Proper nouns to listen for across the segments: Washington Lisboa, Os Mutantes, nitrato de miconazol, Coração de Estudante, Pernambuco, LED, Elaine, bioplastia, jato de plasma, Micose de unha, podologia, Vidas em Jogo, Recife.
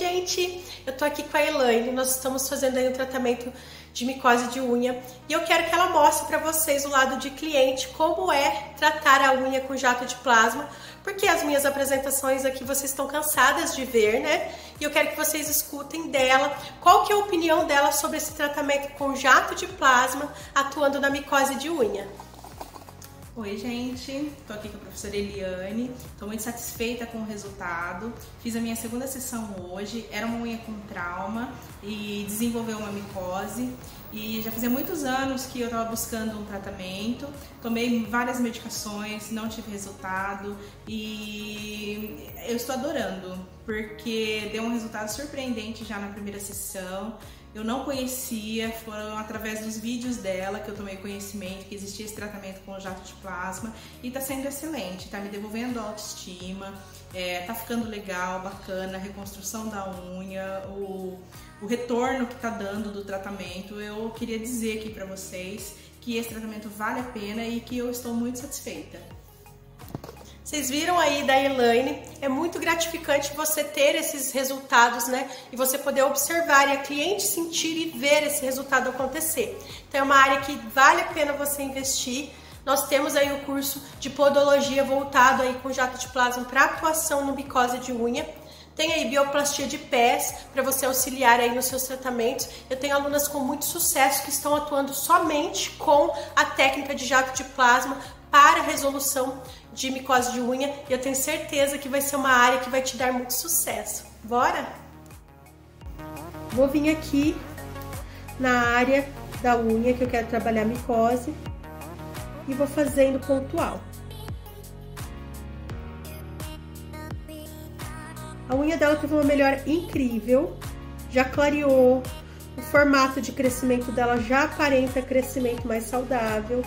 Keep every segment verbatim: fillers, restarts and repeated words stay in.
gente, eu tô aqui com a Elaine, nós estamos fazendo aí um tratamento de micose de unha e eu quero que ela mostre pra vocês o lado de cliente, como é tratar a unha com jato de plasma, porque as minhas apresentações aqui vocês estão cansadas de ver, né? E eu quero que vocês escutem dela, qual que é a opinião dela sobre esse tratamento com jato de plasma atuando na micose de unha. Oi gente, tô aqui com a professora Elaine, tô muito satisfeita com o resultado, fiz a minha segunda sessão hoje, era uma unha com trauma e desenvolveu uma micose e já fazia muitos anos que eu tava buscando um tratamento, tomei várias medicações, não tive resultado e eu estou adorando, porque deu um resultado surpreendente já na primeira sessão. Eu não conhecia, foram através dos vídeos dela que eu tomei conhecimento que existia esse tratamento com jato de plasma e tá sendo excelente, tá me devolvendo a autoestima, é, tá ficando legal, bacana, a reconstrução da unha, o, o retorno que tá dando do tratamento. Eu queria dizer aqui pra vocês que esse tratamento vale a pena e que eu estou muito satisfeita. Vocês viram aí da Elaine, é muito gratificante você ter esses resultados, né? E você poder observar e a cliente sentir e ver esse resultado acontecer. Então é uma área que vale a pena você investir. Nós temos aí o curso de podologia voltado aí com jato de plasma para atuação no micose de unha. Tem aí bioplastia de pés para você auxiliar aí nos seus tratamentos. Eu tenho alunas com muito sucesso que estão atuando somente com a técnica de jato de plasma para a resolução de micose de unha e eu tenho certeza que vai ser uma área que vai te dar muito sucesso. Bora? Vou vir aqui na área da unha que eu quero trabalhar a micose e vou fazendo pontual. A unha dela teve uma melhora incrível, já clareou, o formato de crescimento dela já aparenta crescimento mais saudável.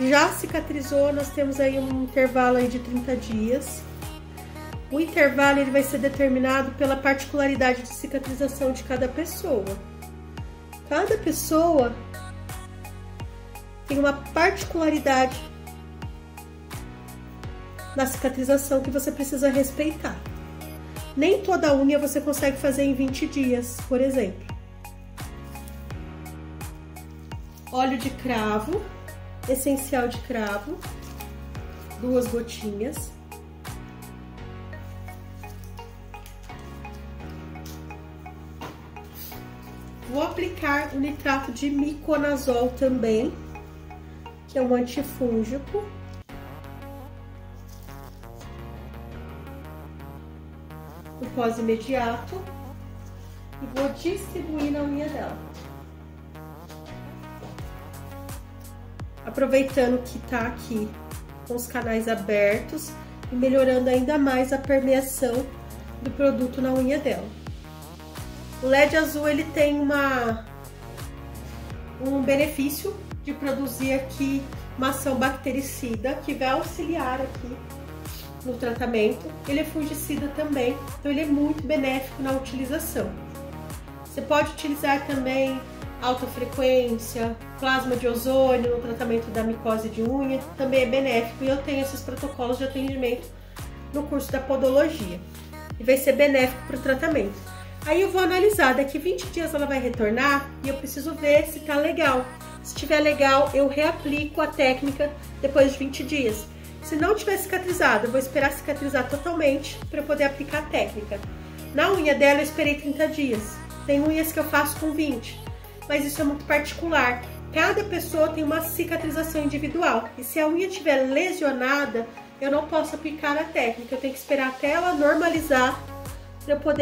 Já cicatrizou, nós temos aí um intervalo aí de trinta dias. O intervalo ele vai ser determinado pela particularidade de cicatrização de cada pessoa. Cada pessoa tem uma particularidade na cicatrização que você precisa respeitar. Nem toda unha você consegue fazer em vinte dias, por exemplo. Óleo de cravo. Essencial de cravo, duas gotinhas. Vou aplicar o nitrato de miconazol também, que é um antifúngico. No pós imediato. E vou distribuir na unha dela. Aproveitando que tá aqui com os canais abertos e melhorando ainda mais a permeação do produto na unha dela. O L E D azul ele tem uma, um benefício de produzir aqui uma ação bactericida que vai auxiliar aqui no tratamento. Ele é fungicida também, então ele é muito benéfico na utilização. Você pode utilizar também alta frequência, plasma de ozônio no tratamento da micose de unha, também é benéfico e eu tenho esses protocolos de atendimento no curso da podologia e vai ser benéfico para o tratamento. Aí eu vou analisar, daqui vinte dias ela vai retornar e eu preciso ver se tá legal. Se tiver legal eu reaplico a técnica depois de vinte dias. Se não tiver cicatrizado, eu vou esperar cicatrizar totalmente para poder aplicar a técnica. Na unha dela eu esperei trinta dias, tem unhas que eu faço com vinte. Mas isso é muito particular, cada pessoa tem uma cicatrização individual e se a unha estiver lesionada, eu não posso aplicar a técnica, eu tenho que esperar até ela normalizar para eu poder